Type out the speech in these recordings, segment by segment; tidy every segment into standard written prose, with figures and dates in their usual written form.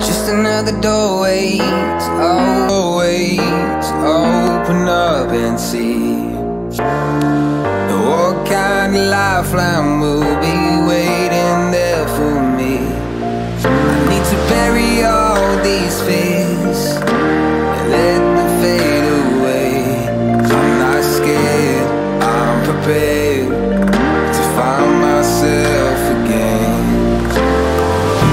just another doorway to always open up and see what kind of lifeline will be waiting there for me. I need to bury all these fears and let them fade away. I'm not scared, I'm prepared to find myself again.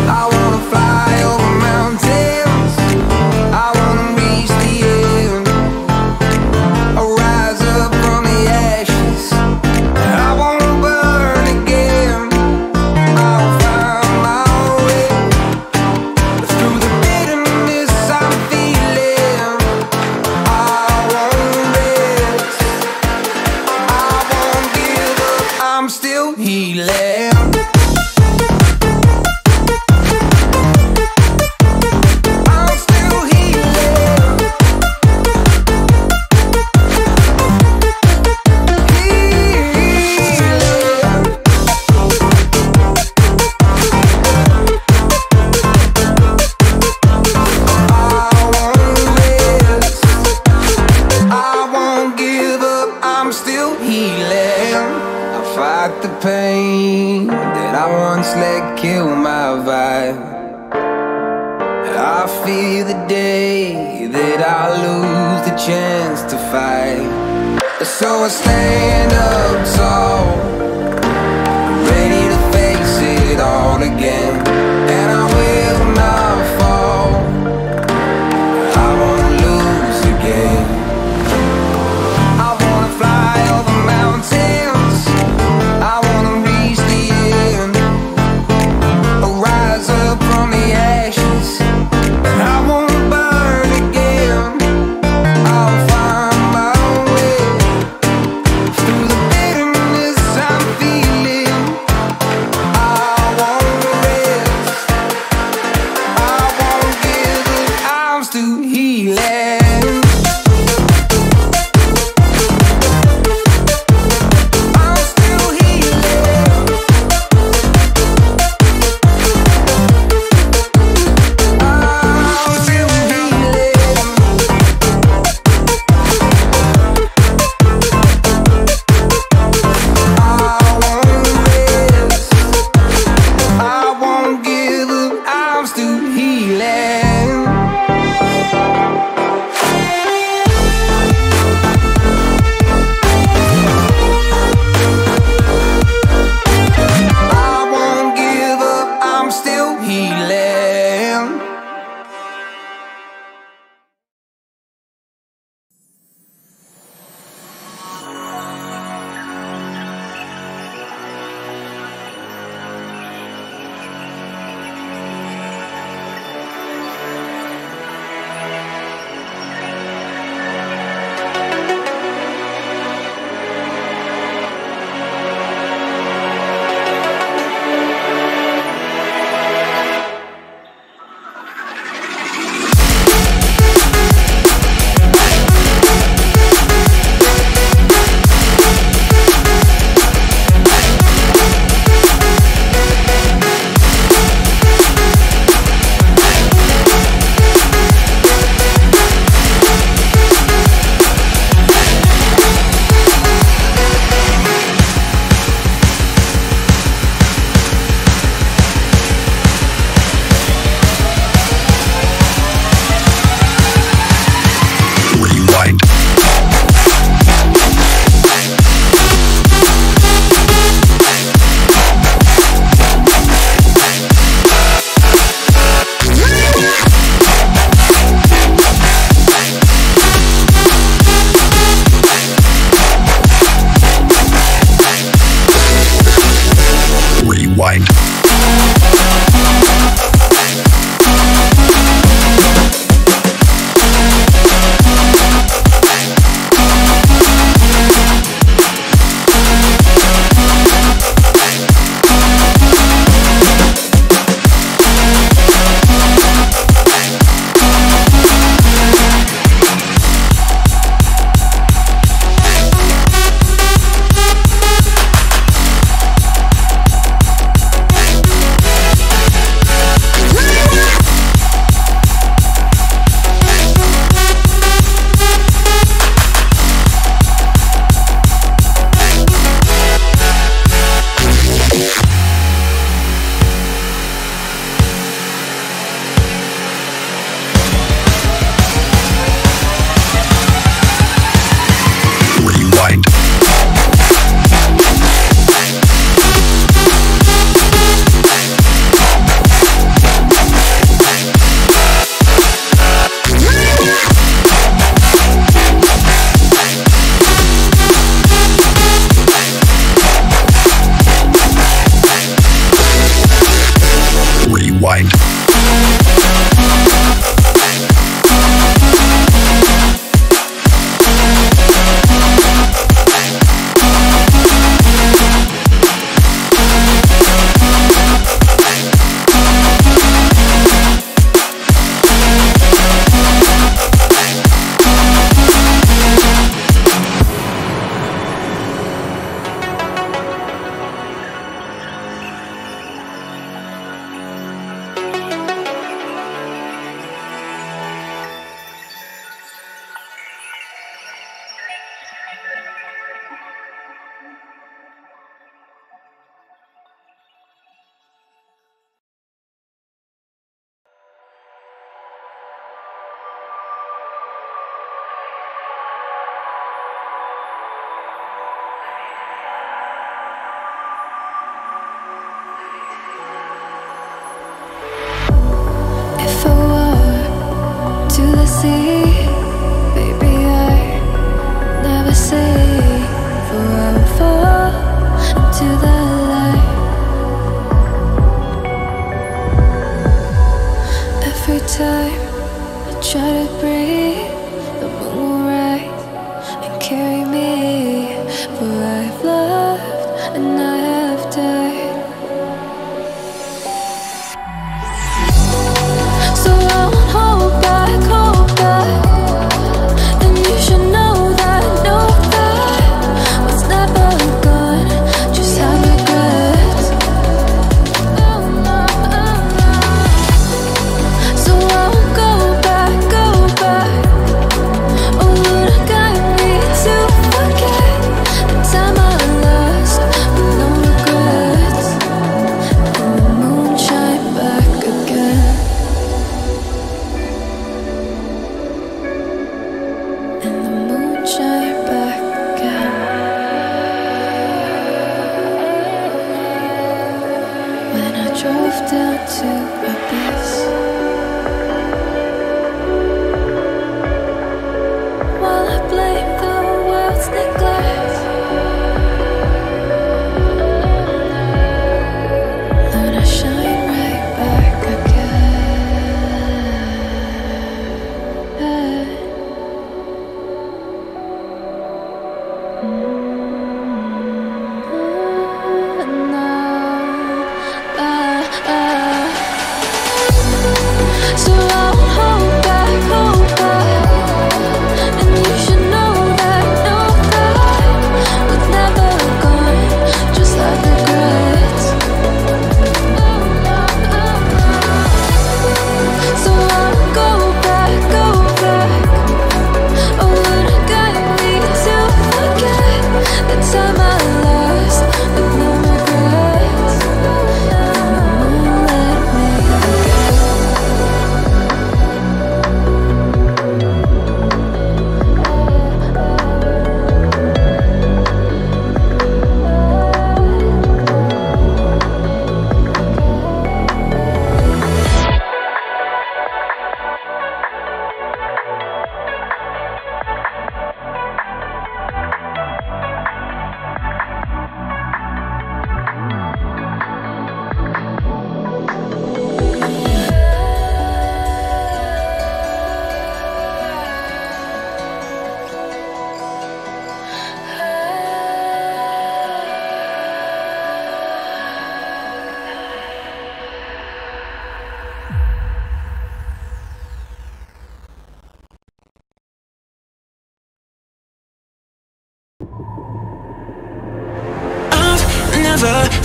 I wanna fly over mountains, I wanna reach the end, I'll rise up from the ashes, and I wanna burn again. I'll find my way through the bitterness I'm feeling. I won't rest, I won't give up, I'm still healing. Fight the pain that I once let kill my vibe. I fear the day that I lose the chance to fight. So I stand up tall, ready to face it all again. And I will not fall, I won't lose again. I wanna fly over mountains, I wanna reach the end, I'll rise up from the ashes, and I won't burn again. I'll find my way through the bitterness I'm feeling. I won't rest. see, baby, I never say. For I will fall into the light. Every time I try to breathe, the moon will rise and carry me. For I have loved and I have died. So I won't hold back and you should know.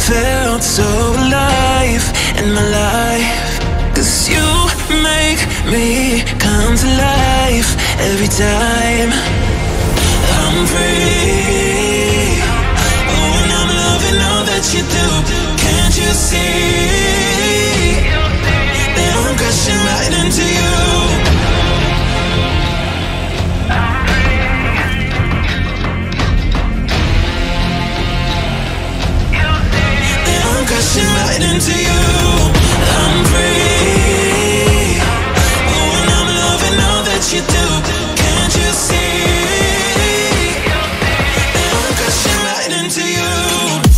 Felt so alive in my life, 'cause you make me come to life every time I'm free. Oh, and I'm loving all that you do. Can't you see that I'm crashing right into you? Crashing right into you. I'm free. Oh, and I'm loving all that you do. Can't you see that I'm crashing right into you?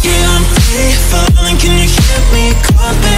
Yeah, I'm free falling. Can you hear me calling?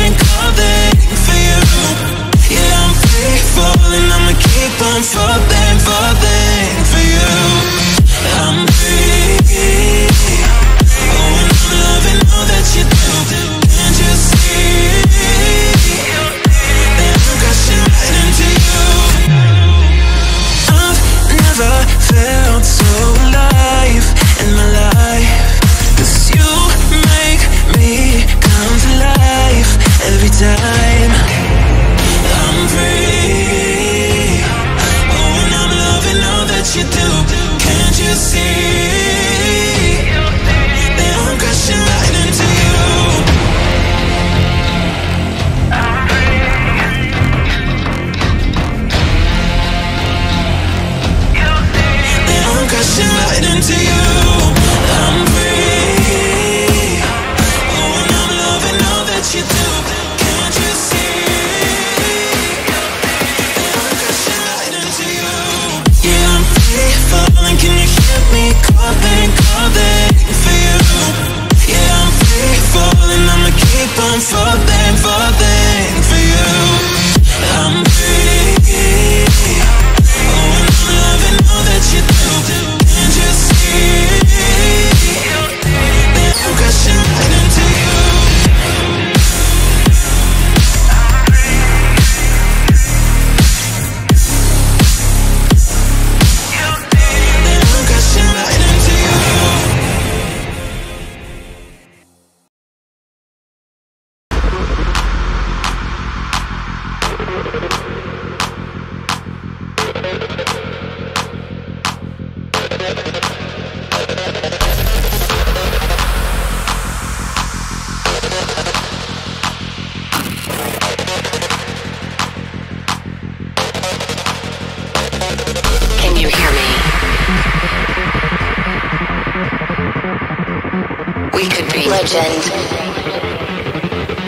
legend.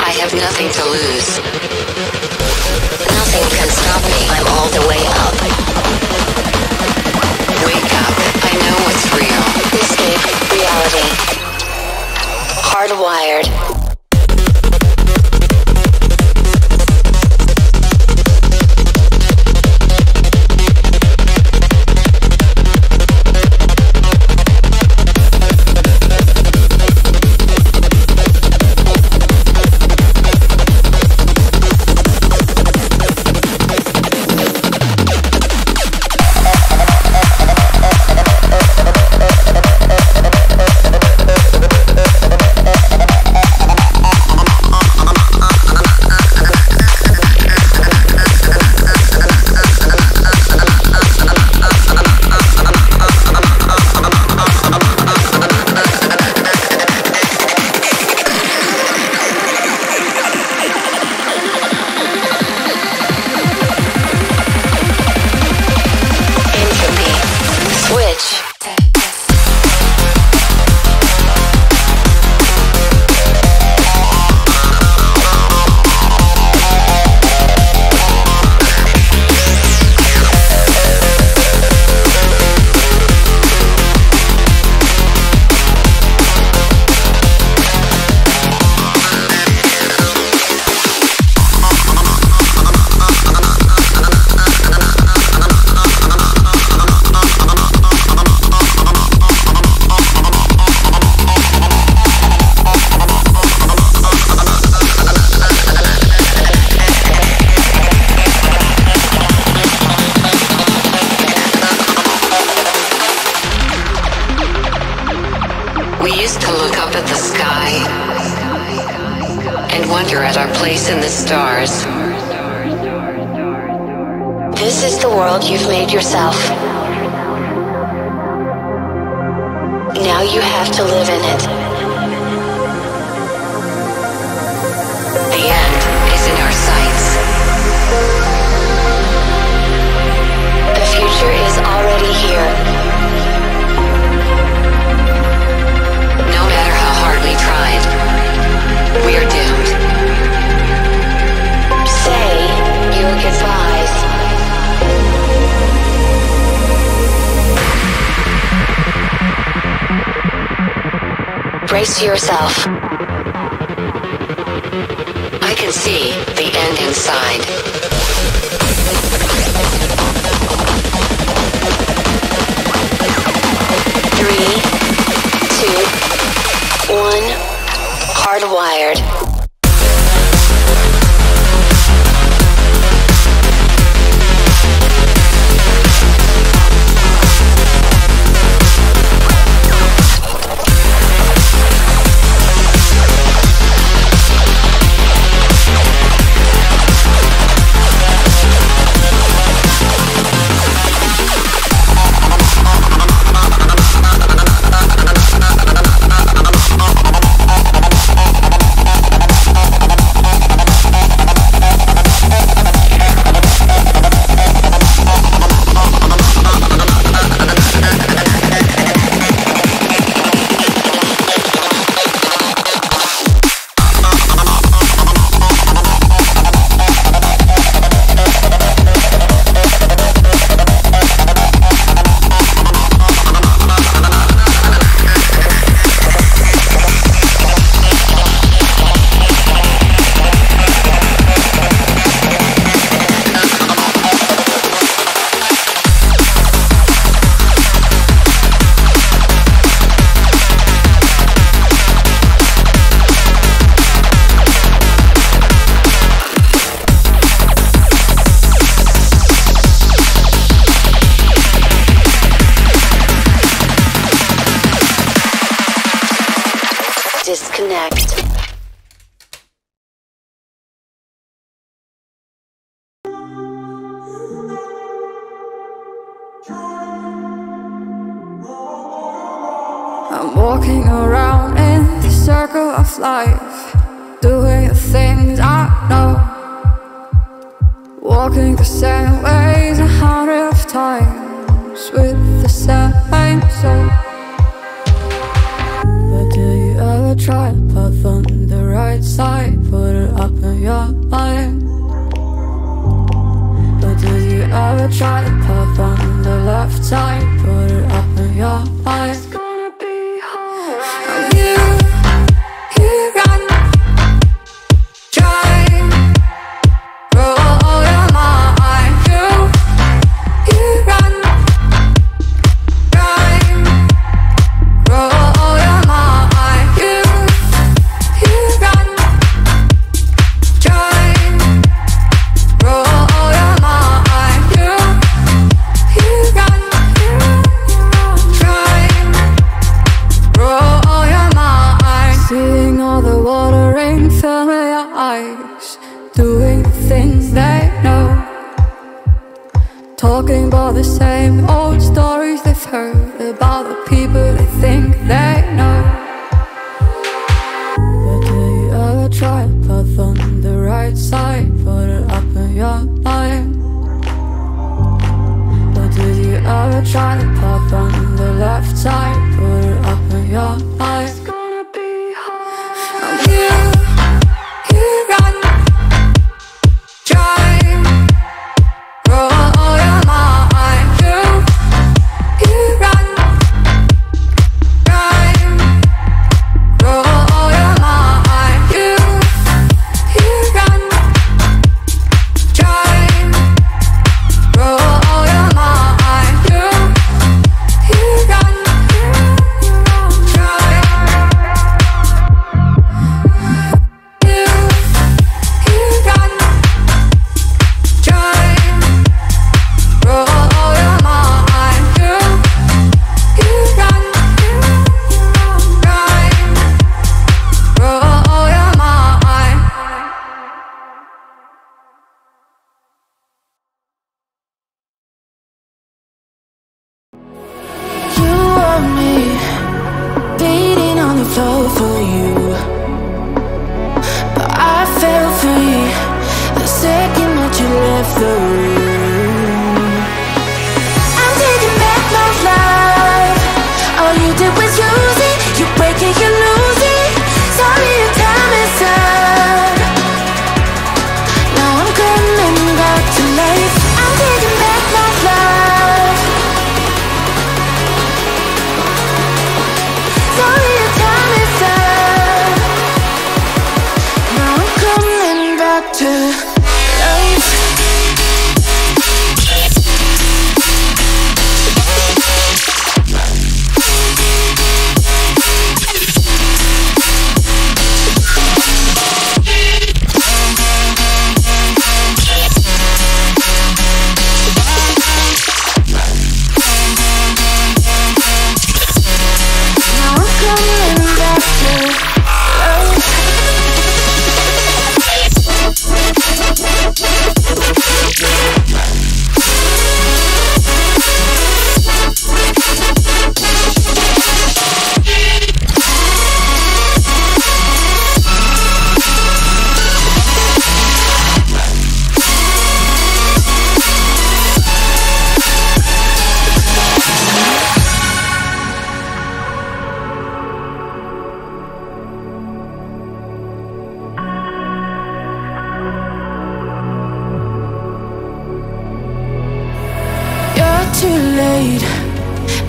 I have nothing to lose. Nothing can stop me. I'm all the way up. Wake up. I know what's real. Escape reality. Hardwired. Brace yourself. I can see the end inside. I'm walking around in the circle of life, doing the things I know, walking the same ways 100 times with the same soul. But do you ever try? love on the right side, put it up in your mind. But did you ever try to puff on the left side, put it up in your mind? Doing things they know, talking about the same old stories they've heard about the people they think they know. But do you ever try to puff on the right side, put it up in your mind? But do you ever try to puff on the left side, put it up in your mind? It's gonna be hard. You got for you, but I felt free the second that you left the room. I'm taking back my life. All you did was use it. You break it, you lose it. Sorry, your time is up. Now I'm coming back to life. I'm taking back my life. Sorry.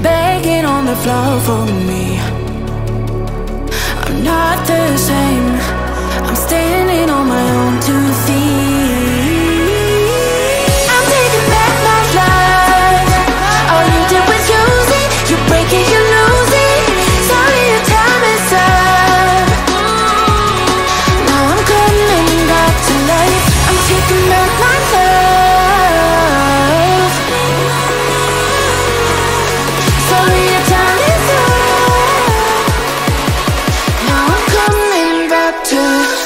Begging on the floor for me. I'm not the same. I'm standing on my own two feet. I'm taking back my life. All you did was use it. You break it, you lose it. Sorry, your time is up. Now I'm coming back to life. I'm taking back my life. To life.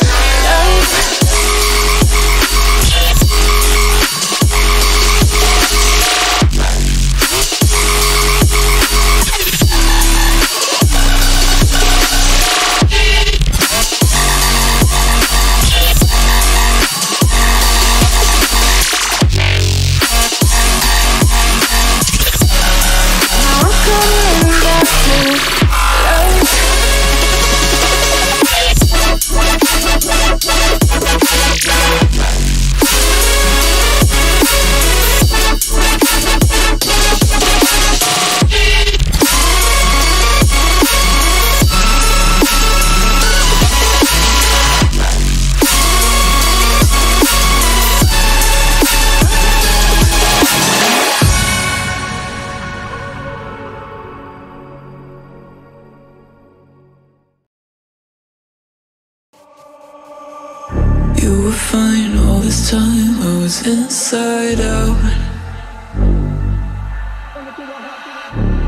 time I was inside out.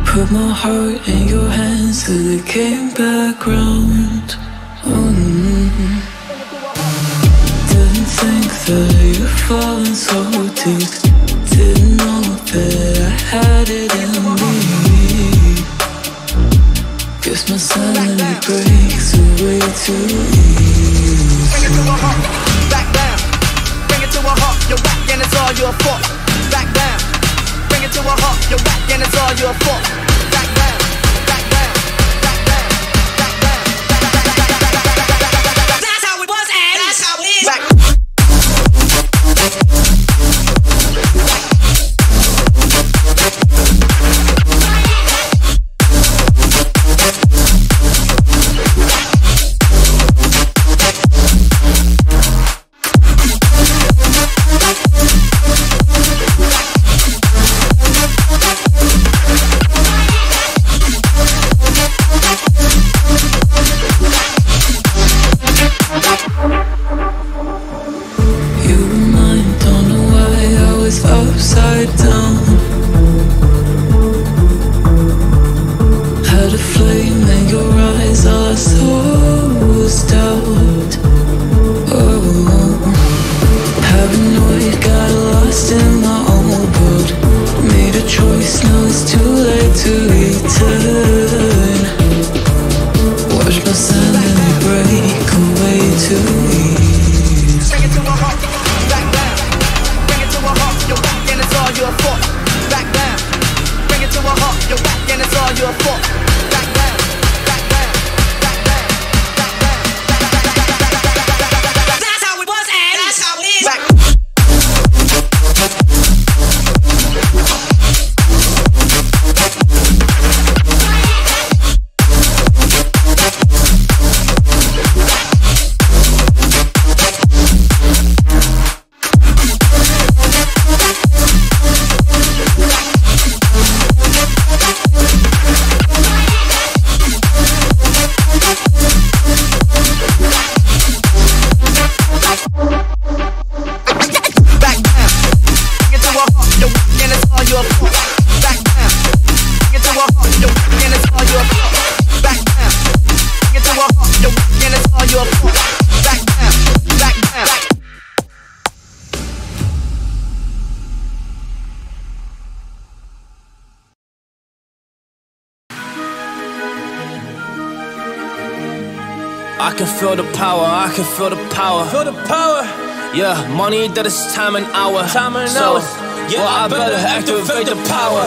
Put my heart in your hands till it came back round. Didn't think that you'd fallen so deep. Didn't know that I had it in me. Guess my sanity breaks away too easy. You're whack and it's all your fault. Back down. Bring it to a halt. You're whack and it's all your fault. Back down. Back down. Back down. Back down. Back down. That's how it was and that's how it is. Back. Upside down, had a flame in your eyes, all I saw was doubt. Oh, paranoid, got lost in my own world. Made a choice, now it's too late to return. Watch my sanity break away too easy. You're back and it's all your fault. Back down, back down, back down, back down, back down, back down, back down, back down, back down. That's how it was and that's how it is. Back. I can feel the power, I can feel the power. Feel the power. Yeah, money that is time and hour. Time and so, hours. Yeah, well, I better activate the power.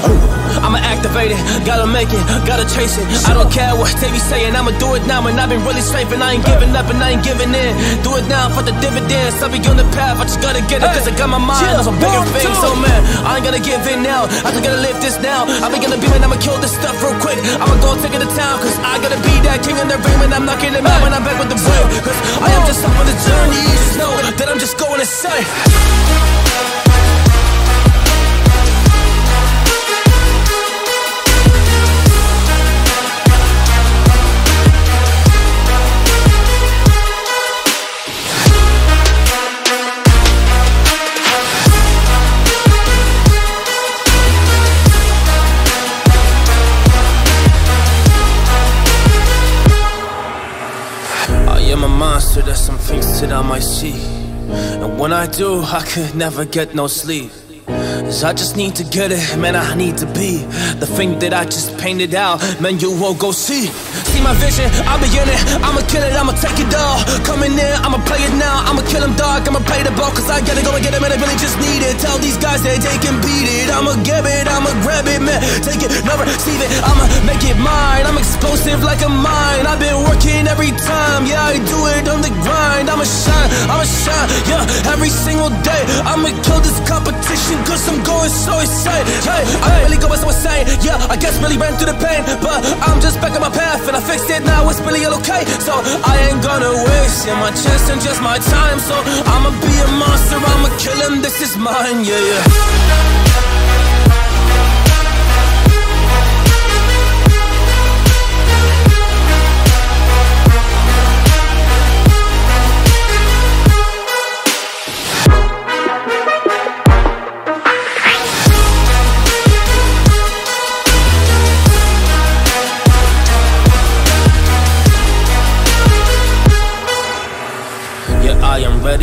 I'ma activate it, gotta make it, gotta chase it. I don't care what they be saying, I'ma do it now. And I've been really slaving, I ain't giving up and I ain't giving in. Do it now for the dividends, I'll be on the path, I just gotta get it. Cause I got my mind on some bigger things, so man, I ain't gonna give in now, I just gotta live this now. I'll be gonna be man, I'ma kill this stuff real quick. I'ma go take it to town, cause I gotta be that king in the ring. And I'm knocking it out when I'm back with the break. Cause I am just up on the journey, you just know that I'm just going insane. There's some things that I might see, and when I do, I could never get no sleep. Cause I just need to get it, man, I need to be the thing that I just painted out, man, you won't go see. See my vision, I'll be in it, I'ma kill it, I'ma take it all. Coming in, I'ma play it now, I'ma kill him dog, I'ma play the ball. Cause I gotta go and get it, man, I really just need it. Tell these guys that they can beat it, I'ma give it, I'ma grab it, man, take it, never receive it. I'ma make it mine, I'm explosive like a mine. I've been working every time, yeah, I do it on the grind. I'ma shine, yeah, every single day. I'ma kill this competition, cause I'm going so insane. Hey, I'm really going so insane. Yeah, I guess really ran through the pain, but I'm just back on my path and I fixed it now. It's really all okay. So I ain't gonna waste my chance and just my time. So I'ma be a monster. I'ma kill him. This is mine. Yeah, yeah.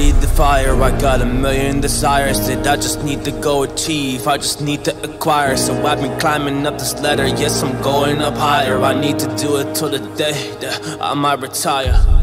studied the fire. I got a million desires that I just need to go achieve, I just need to acquire. So I've been climbing up this ladder, yes I'm going up higher. I need to do it till the day that I might retire.